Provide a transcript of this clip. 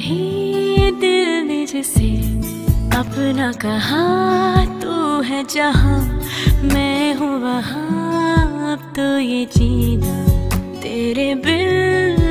ही दिल ने जिसे अपना कहा, तू है जहाँ मैं हूँ वहाँ। अब तो ये जीना तेरे बिन